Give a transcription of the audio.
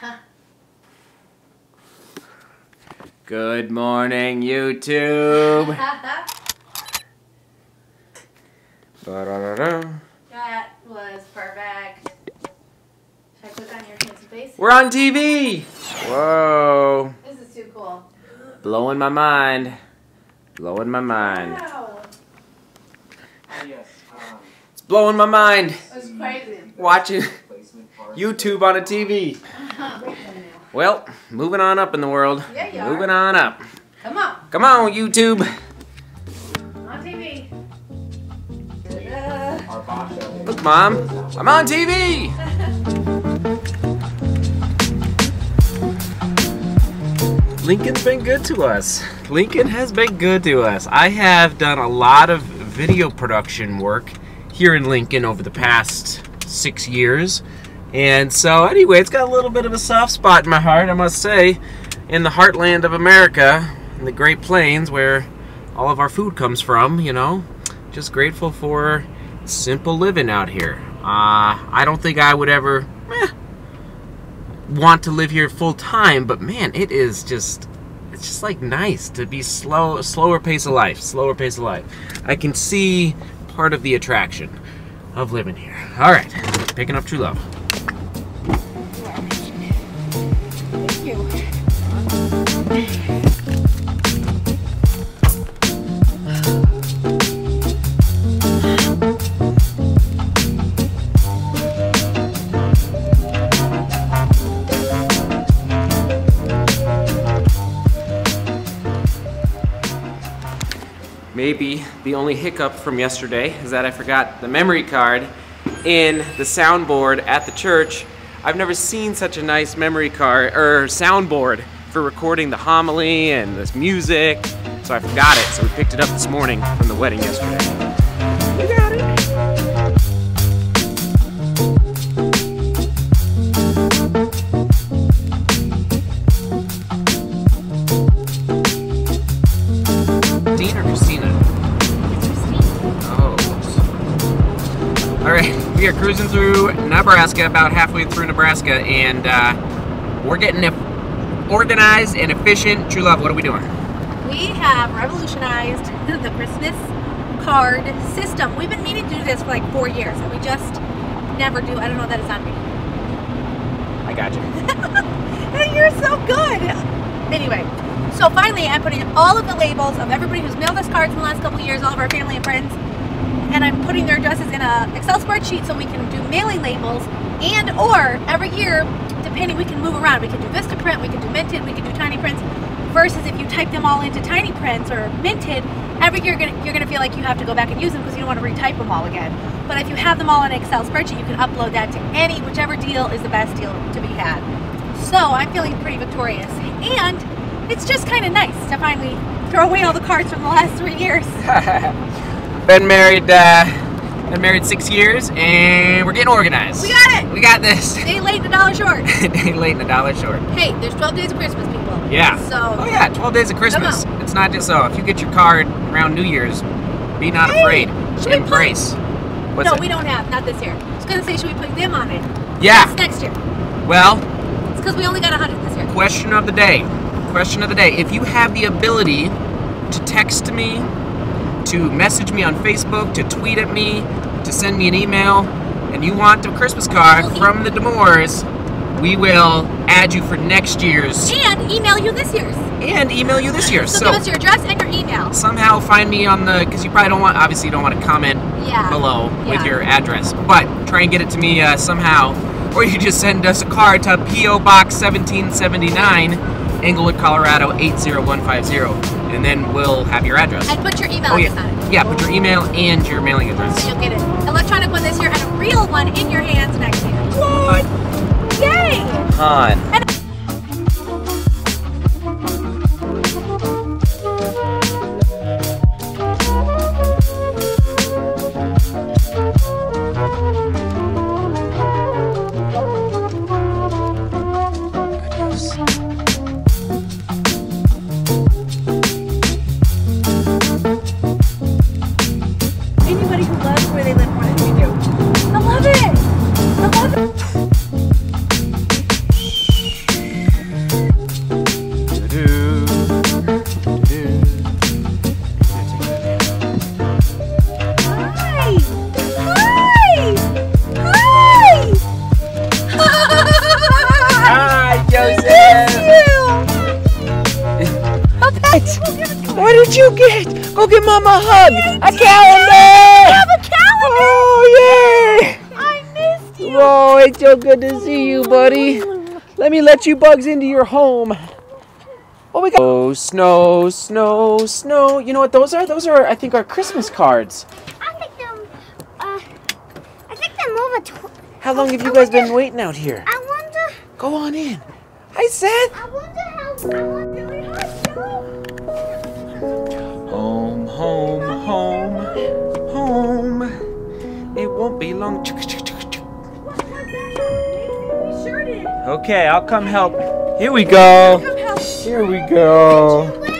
Huh. Good morning, YouTube. That was perfect. Should I click on your fancy face? We're on TV! Whoa. This is too cool. Blowing my mind. Blowing my mind. Wow. It's blowing my mind. It was crazy. Watching YouTube on a TV. Well, moving on up in the world. Yeah, you are. Moving on up. Come on. Come on, YouTube. On TV. Look, Mom. I'm on TV. Lincoln's been good to us. Lincoln has been good to us. I have done a lot of video production work here in Lincoln over the past 6 years. And so anyway, it's got a little bit of a soft spot in my heart, I must say, in the heartland of America, in the Great Plains, where all of our food comes from, you know. Just grateful for simple living out here. I don't think I would ever want to live here full time, but man, it is just, it's just like nice to be slower pace of life, slower pace of life. I can see part of the attraction of living here. All right, picking up true love. Maybe the only hiccup from yesterday is that I forgot the memory card in the soundboard at the church. I've never seen such a nice memory card or soundboard for recording the homily and this music, so I forgot it. So we picked it up this morning from the wedding yesterday. We are cruising through Nebraska, about halfway through Nebraska, and we're getting organized and efficient. True love, what are we doing? We have revolutionized the Christmas card system. We've been meaning to do this for like 4 years, and we just never do. I don't know, that is on me. I got you. You're so good. Anyway, so finally I'm putting all of the labels of everybody who's mailed us cards in the last couple of years, all of our family and friends, and I'm putting their addresses in an Excel spreadsheet so we can do mailing labels, and or every year, depending, we can move around. We can do Vistaprint, we can do minted, we can do tiny prints, versus if you type them all into tiny prints or minted, every year you're gonna feel like you have to go back and use them because you don't want to retype them all again. But if you have them all in an Excel spreadsheet, you can upload that to any, whichever deal is the best deal to be had. So I'm feeling pretty victorious, and it's just kind of nice to finally throw away all the cards from the last 3 years. Been married 6 years, and we're getting organized. We got it. We got this. Day late and a dollar short. Day late and a dollar short. Hey, there's 12 days of Christmas, people. Yeah. So. Oh yeah, 12 days of Christmas. It's not just so. If you get your card around New Year's, be not afraid. Should we embrace? What's no, it? We don't have. Not this year. I was gonna say, should we put them on it? Yeah. It's next year. Well. It's because we only got 100 this year. Question of the day. Question of the day. If you have the ability to text me, to message me on Facebook, to tweet at me, to send me an email, and you want a Christmas card from the D'Amores, we will add you for next year's. And email you this year's. And email you this year's. So give us your address and your email. Somehow find me on the, because you probably don't want, obviously you don't want to comment below with your address, but try and get it to me somehow. Or you just send us a card to P.O. Box 1779, Englewood, Colorado 80150. And then we'll have your address. And put your email address on it. Yeah, put your email and your mailing address. So you'll get an electronic one this year and a real one in your hands next year. Yay! Yay! On. I love it! We'll give Mama a hug. A calendar. We have a calendar. Oh, yay. I missed you. Oh, it's so good to see you, buddy. Let me let you bugs into your home. Oh, we got snow, snow, snow. You know what those are? Those are, I think, our Christmas cards. How long have you guys been waiting out here? I wonder. Go on in. Hi, Seth. I wonder how. Home, home, home, home. It won't be long. Okay, I'll come help. Here we go. Here we go.